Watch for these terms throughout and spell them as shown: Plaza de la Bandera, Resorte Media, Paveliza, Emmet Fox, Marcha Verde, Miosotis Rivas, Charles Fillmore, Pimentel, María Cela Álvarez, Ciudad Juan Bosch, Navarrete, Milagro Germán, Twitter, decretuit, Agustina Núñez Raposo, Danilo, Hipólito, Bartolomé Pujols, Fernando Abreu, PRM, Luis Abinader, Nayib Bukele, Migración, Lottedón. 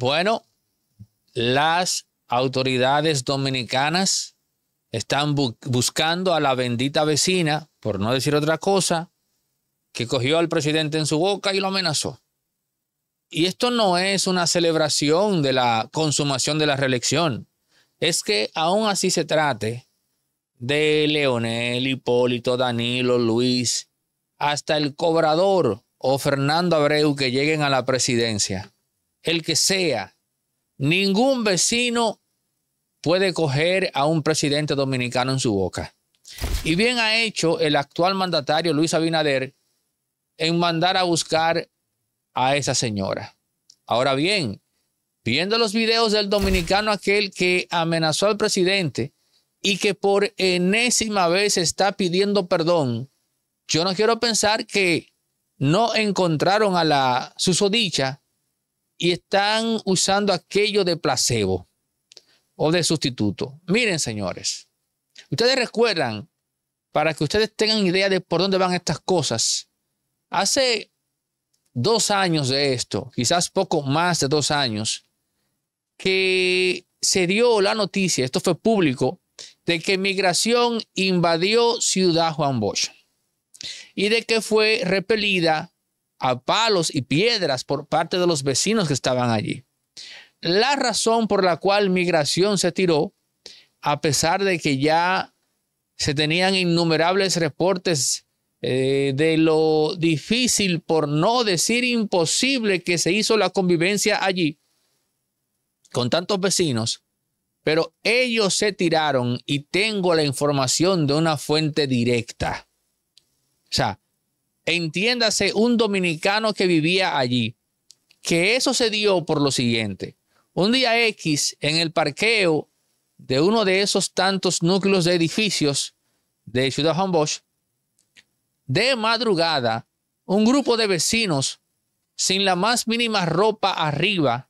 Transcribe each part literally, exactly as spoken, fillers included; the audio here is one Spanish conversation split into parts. Bueno, las autoridades dominicanas están bu buscando a la bendita vecina, por no decir otra cosa, que cogió al presidente en su boca y lo amenazó. Y esto no es una celebración de la consumación de la reelección. Es que aún así se trate de Leonel, Hipólito, Danilo, Luis, hasta el cobrador o Fernando Abreu que lleguen a la presidencia, el que sea, ningún vecino puede coger a un presidente dominicano en su boca. Y bien ha hecho el actual mandatario Luis Abinader en mandar a buscar a esa señora. Ahora bien, viendo los videos del dominicano aquel que amenazó al presidente y que por enésima vez está pidiendo perdón, yo no quiero pensar que no encontraron a la susodicha y están usando aquello de placebo o de sustituto. Miren, señores, ustedes recuerdan, para que ustedes tengan idea de por dónde van estas cosas, hace dos años de esto, quizás poco más de dos años, que se dio la noticia, esto fue público, de que Migración invadió Ciudad Juan Bosch y de que fue repelida a palos y piedras por parte de los vecinos que estaban allí. La razón por la cual Migración se tiró, a pesar de que ya se tenían innumerables reportes Eh, de lo difícil, por no decir imposible, que se hizo la convivencia allí con tantos vecinos, pero ellos se tiraron y tengo la información de una fuente directa. O sea, entiéndase, un dominicano que vivía allí, que eso se dio por lo siguiente. Un día X, en el parqueo de uno de esos tantos núcleos de edificios de Ciudad Juan Bosch, de madrugada, un grupo de vecinos sin la más mínima ropa arriba,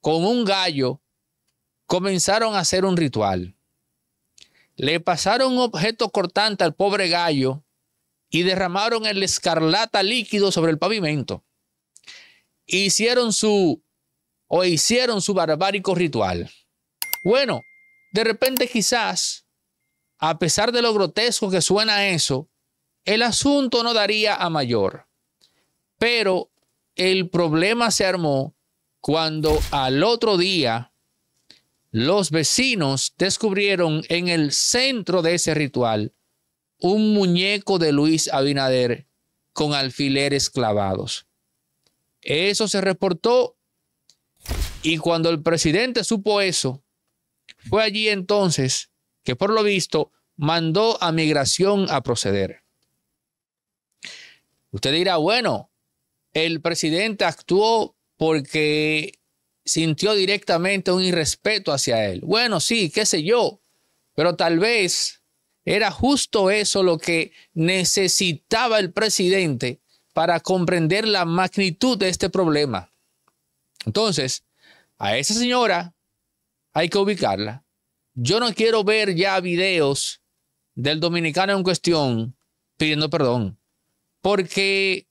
con un gallo, comenzaron a hacer un ritual. Le pasaron un objeto cortante al pobre gallo y derramaron el escarlata líquido sobre el pavimento. Hicieron su, o hicieron su barbárico ritual. Bueno, de repente quizás, a pesar de lo grotesco que suena eso, el asunto no daría a mayor, pero el problema se armó cuando al otro día los vecinos descubrieron en el centro de ese ritual un muñeco de Luis Abinader con alfileres clavados. Eso se reportó y cuando el presidente supo eso, fue allí entonces que por lo visto mandó a Migración a proceder. Usted dirá, bueno, el presidente actuó porque sintió directamente un irrespeto hacia él. Bueno, sí, qué sé yo, pero tal vez era justo eso lo que necesitaba el presidente para comprender la magnitud de este problema. Entonces, a esa señora hay que ubicarla. Yo no quiero ver ya videos del dominicano en cuestión pidiendo perdón. Porque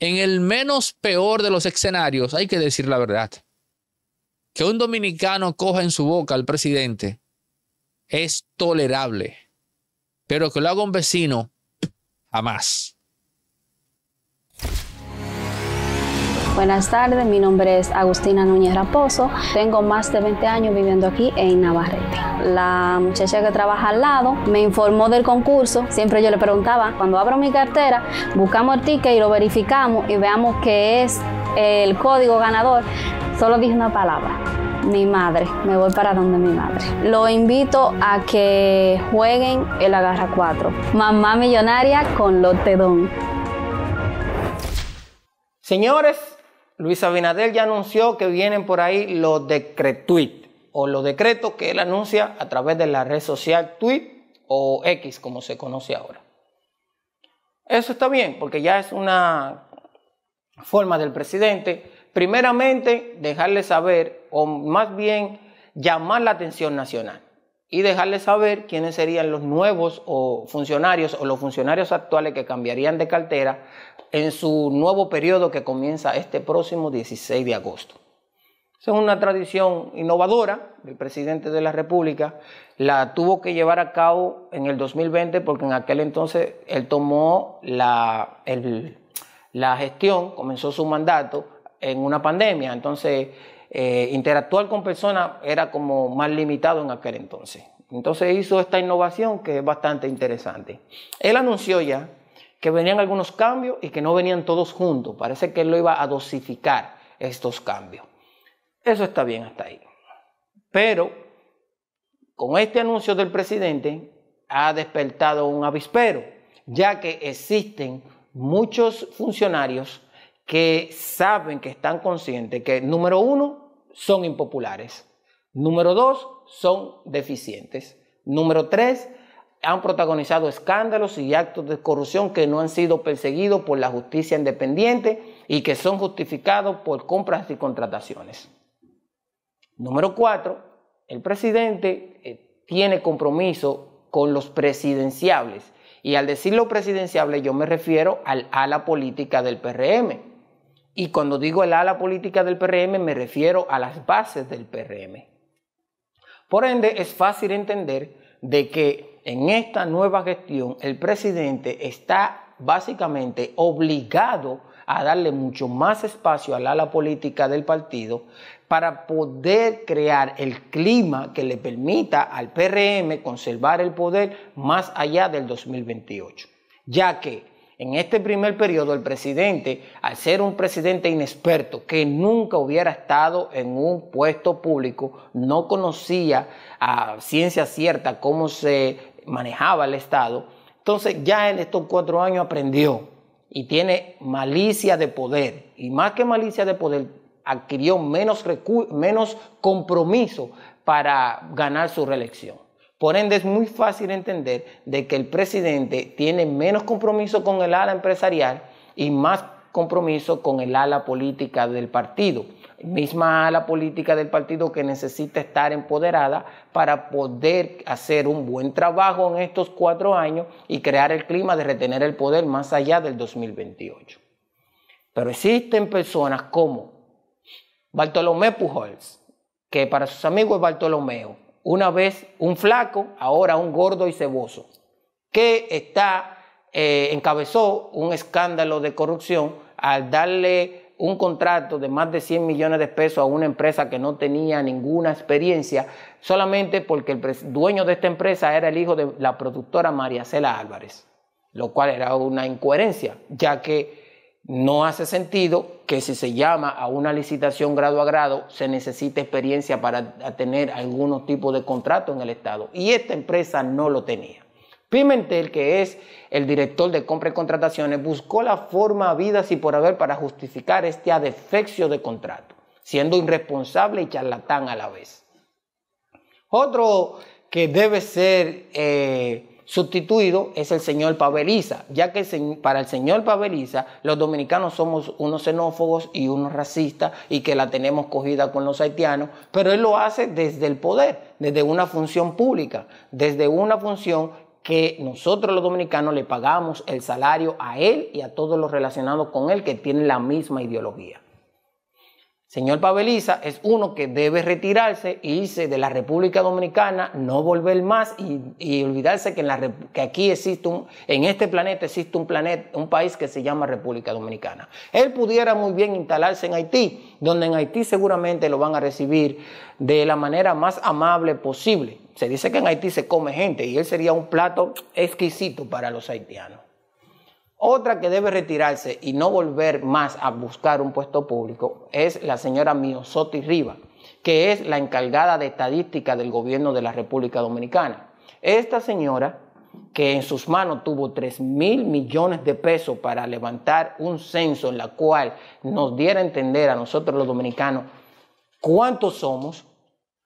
en el menos peor de los escenarios, hay que decir la verdad, que un dominicano coja en su boca al presidente es tolerable, pero que lo haga un vecino, jamás. Buenas tardes, mi nombre es Agustina Núñez Raposo. Tengo más de veinte años viviendo aquí en Navarrete. La muchacha que trabaja al lado me informó del concurso. Siempre yo le preguntaba, cuando abro mi cartera, buscamos el ticket y lo verificamos y veamos qué es el código ganador. Solo dije una palabra: mi madre. Me voy para donde mi madre. Lo invito a que jueguen el Agarra cuatro. Mamá Millonaria con Lottedón. Señores, Luis Abinader ya anunció que vienen por ahí los decretuit, o los decretos que él anuncia a través de la red social Twitter o X, como se conoce ahora. Eso está bien, porque ya es una forma del presidente, primeramente, dejarle saber, o más bien, llamar la atención nacional y dejarle saber quiénes serían los nuevos o funcionarios o los funcionarios actuales que cambiarían de cartera en su nuevo periodo que comienza este próximo dieciséis de agosto. Esa es una tradición innovadora. El presidente de la República la tuvo que llevar a cabo en el dos mil veinte porque en aquel entonces él tomó la, el, la gestión, comenzó su mandato en una pandemia. Entonces, eh, interactuar con personas era como más limitado en aquel entonces. Entonces hizo esta innovación que es bastante interesante. Él anunció ya que venían algunos cambios y que no venían todos juntos. Parece que él lo iba a dosificar estos cambios. Eso está bien hasta ahí. Pero con este anuncio del presidente ha despertado un avispero, ya que existen muchos funcionarios que saben, que están conscientes que, número uno, son impopulares. Número dos, son deficientes. Número tres, han protagonizado escándalos y actos de corrupción que no han sido perseguidos por la justicia independiente y que son justificados por compras y contrataciones. Número cuatro, el presidente tiene compromiso con los presidenciables. Y al decir los presidenciables yo me refiero al ala política del P R M. Y cuando digo el ala política del P R M me refiero a las bases del P R M. Por ende, es fácil entender de que en esta nueva gestión el presidente está básicamente obligado a darle mucho más espacio al ala política del partido para poder crear el clima que le permita al P R M conservar el poder más allá del dos mil veintiocho. Ya que en este primer periodo el presidente, al ser un presidente inexperto que nunca hubiera estado en un puesto público, no conocía a ciencia cierta cómo se manejaba el Estado, entonces ya en estos cuatro años aprendió y tiene malicia de poder, y más que malicia de poder adquirió menos, menos compromiso para ganar su reelección. Por ende, es muy fácil entender de que el presidente tiene menos compromiso con el ala empresarial y más compromiso con el ala política del partido. Misma ala política del partido que necesita estar empoderada para poder hacer un buen trabajo en estos cuatro años y crear el clima de retener el poder más allá del dos mil veintiocho. Pero existen personas como Bartolomé Pujols, que para sus amigos es Bartolomeo, una vez un flaco, ahora un gordo y ceboso, que está, eh, encabezó un escándalo de corrupción al darle un contrato de más de cien millones de pesos a una empresa que no tenía ninguna experiencia, solamente porque el dueño de esta empresa era el hijo de la productora María Cela Álvarez, lo cual era una incoherencia, ya que no hace sentido que si se llama a una licitación grado a grado se necesite experiencia para tener algunos tipos de contratos en el Estado. Y esta empresa no lo tenía. Pimentel, que es el director de compra y contrataciones, buscó la forma habidas y por haber para justificar este adefeccio de contrato, siendo irresponsable y charlatán a la vez. Otro que debe ser Eh, sustituido es el señor Paveliza, ya que para el señor Paveliza los dominicanos somos unos xenófobos y unos racistas y que la tenemos cogida con los haitianos, pero él lo hace desde el poder, desde una función pública, desde una función que nosotros los dominicanos le pagamos el salario a él y a todos los relacionados con él que tienen la misma ideología. Señor Paveliza es uno que debe retirarse y irse de la República Dominicana, no volver más y, y olvidarse que, en la, que aquí existe un, en este planeta existe un, planeta, un país que se llama República Dominicana. Él pudiera muy bien instalarse en Haití, donde en Haití seguramente lo van a recibir de la manera más amable posible. Se dice que en Haití se come gente y él sería un plato exquisito para los haitianos. Otra que debe retirarse y no volver más a buscar un puesto público es la señora Miosotis Rivas, que es la encargada de estadística del gobierno de la República Dominicana. Esta señora, que en sus manos tuvo tres mil millones de pesos para levantar un censo en la cual nos diera a entender a nosotros los dominicanos cuántos somos,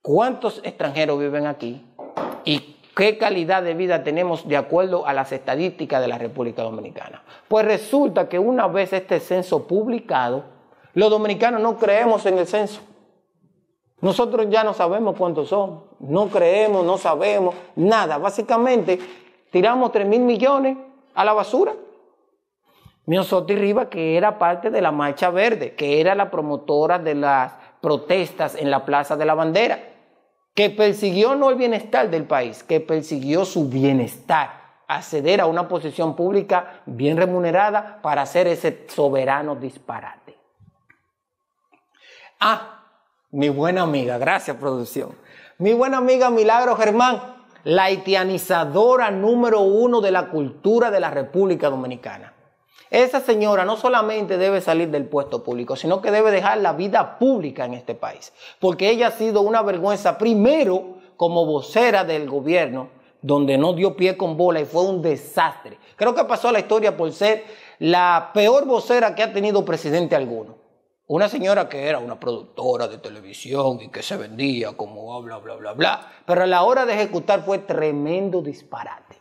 cuántos extranjeros viven aquí y qué calidad de vida tenemos de acuerdo a las estadísticas de la República Dominicana. Pues resulta que una vez este censo publicado, los dominicanos no creemos en el censo. Nosotros ya no sabemos cuántos son, no creemos, no sabemos, nada. Básicamente, tiramos tres mil millones a la basura. Miosotis Rivas, que era parte de la Marcha Verde, que era la promotora de las protestas en la Plaza de la Bandera, que persiguió no el bienestar del país, que persiguió su bienestar, acceder a una posición pública bien remunerada para hacer ese soberano disparate. Ah, mi buena amiga, gracias producción, mi buena amiga Milagro Germán, la haitianizadora número uno de la cultura de la República Dominicana. Esa señora no solamente debe salir del puesto público, sino que debe dejar la vida pública en este país, porque ella ha sido una vergüenza primero como vocera del gobierno, donde no dio pie con bola y fue un desastre. Creo que pasó a la historia por ser la peor vocera que ha tenido presidente alguno. Una señora que era una productora de televisión y que se vendía como bla, bla, bla, bla. Pero a la hora de ejecutar fue tremendo disparate.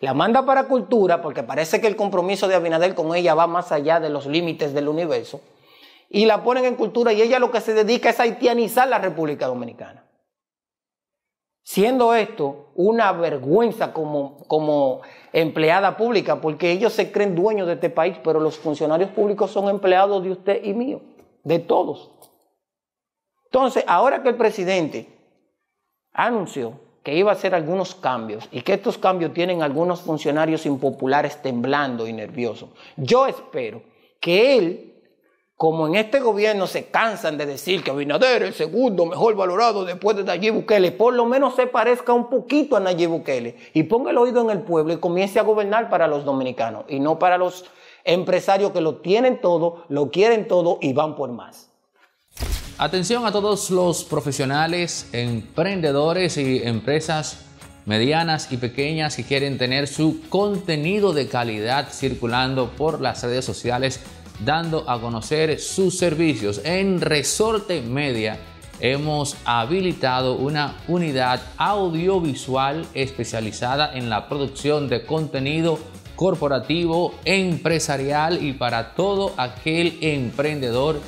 La manda para cultura porque parece que el compromiso de Abinader con ella va más allá de los límites del universo. Y la ponen en cultura y ella lo que se dedica es a haitianizar la República Dominicana. Siendo esto una vergüenza como, como empleada pública, porque ellos se creen dueños de este país, pero los funcionarios públicos son empleados de usted y mío. De todos. Entonces, ahora que el presidente anunció que iba a hacer algunos cambios y que estos cambios tienen algunos funcionarios impopulares temblando y nerviosos, yo espero que él, como en este gobierno se cansan de decir que Abinader es el segundo mejor valorado después de Nayib Bukele, por lo menos se parezca un poquito a Nayib Bukele y ponga el oído en el pueblo y comience a gobernar para los dominicanos y no para los empresarios que lo tienen todo, lo quieren todo y van por más. Atención a todos los profesionales, emprendedores y empresas medianas y pequeñas que quieren tener su contenido de calidad circulando por las redes sociales, dando a conocer sus servicios. En Resorte Media hemos habilitado una unidad audiovisual especializada en la producción de contenido corporativo, empresarial y para todo aquel emprendedor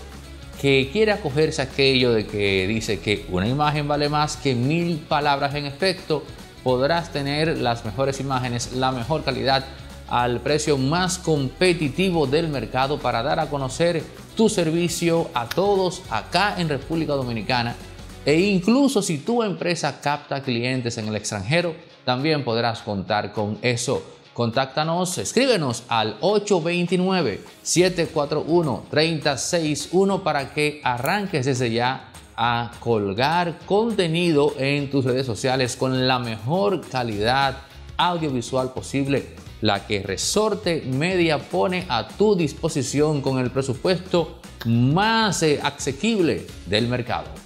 que quiera acogerse a aquello de que dice que una imagen vale más que mil palabras. En efecto, podrás tener las mejores imágenes, la mejor calidad al precio más competitivo del mercado para dar a conocer tu servicio a todos acá en República Dominicana. E incluso si tu empresa capta clientes en el extranjero, también podrás contar con eso. Contáctanos, escríbenos al ocho dos nueve, siete cuatro uno, tres cero seis uno para que arranques desde ya a colgar contenido en tus redes sociales con la mejor calidad audiovisual posible, la que Resorte Media pone a tu disposición con el presupuesto más asequible del mercado.